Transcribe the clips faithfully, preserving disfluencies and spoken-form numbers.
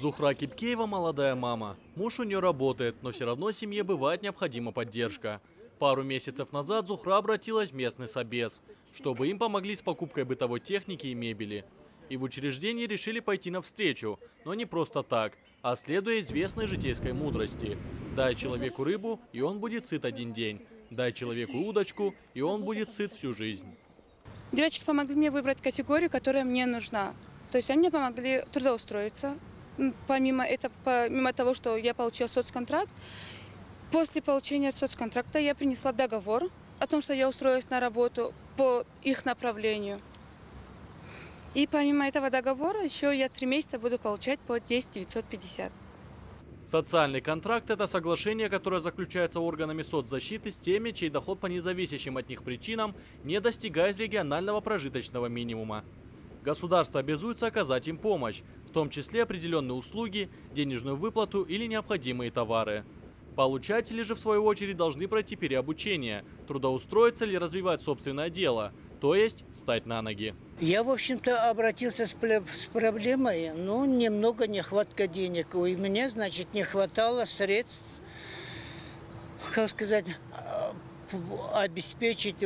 Зухра Кипкеева – молодая мама. Муж у нее работает, но все равно семье бывает необходима поддержка. Пару месяцев назад Зухра обратилась в местный собес, чтобы им помогли с покупкой бытовой техники и мебели. И в учреждении решили пойти навстречу, но не просто так, а следуя известной житейской мудрости. Дай человеку рыбу, и он будет сыт один день. Дай человеку удочку, и он будет сыт всю жизнь. Девочки помогли мне выбрать категорию, которая мне нужна. То есть они мне помогли трудоустроиться. Помимо этого, помимо того, что я получила соцконтракт, после получения соцконтракта я принесла договор о том, что я устроилась на работу по их направлению. И помимо этого договора еще я три месяца буду получать по десять тысяч девятьсот пятьдесят. Социальный контракт – это соглашение, которое заключается органами соцзащиты с теми, чей доход по независящим от них причинам не достигает регионального прожиточного минимума. Государство обязуется оказать им помощь, в том числе определенные услуги, денежную выплату или необходимые товары. Получатели же, в свою очередь, должны пройти переобучение, трудоустроиться или развивать собственное дело, то есть встать на ноги. Я, в общем-то, обратился с, с проблемой, ну, немного нехватка денег. У меня, значит, не хватало средств, как сказать, обеспечить...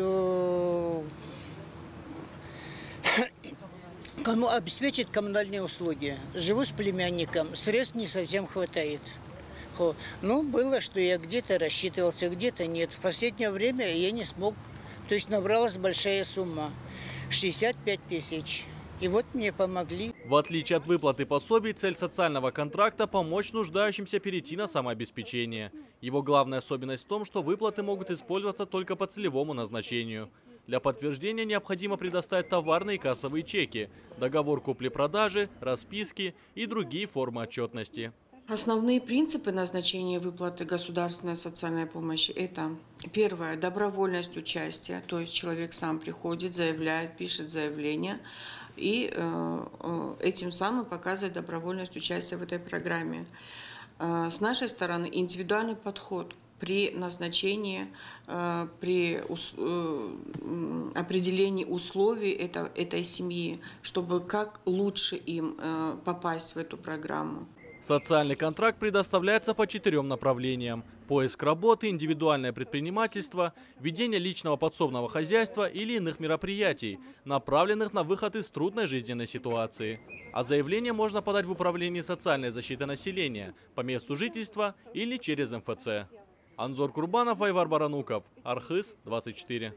Кому обеспечит коммунальные услуги. Живу с племянником, средств не совсем хватает. Хо. Ну, было, что я где-то рассчитывался, где-то нет. В последнее время я не смог, то есть набралась большая сумма, шестьдесят пять тысяч. И вот мне помогли. В отличие от выплаты пособий, цель социального контракта – помочь нуждающимся перейти на самообеспечение. Его главная особенность в том, что выплаты могут использоваться только по целевому назначению. Для подтверждения необходимо предоставить товарные и кассовые чеки, договор купли-продажи, расписки и другие формы отчетности. Основные принципы назначения выплаты государственной социальной помощи – это первое – добровольность участия, то есть человек сам приходит, заявляет, пишет заявление и этим самым показывает добровольность участия в этой программе. С нашей стороны индивидуальный подход при назначении, при определении условий этой семьи, чтобы как лучше им попасть в эту программу. Социальный контракт предоставляется по четырем направлениям: поиск работы, индивидуальное предпринимательство, ведение личного подсобного хозяйства или иных мероприятий, направленных на выход из трудной жизненной ситуации. А заявление можно подать в Управлении социальной защиты населения, по месту жительства или через МФЦ. Анзор Курбанов, Айвар Барануков, Архыз двадцать четыре.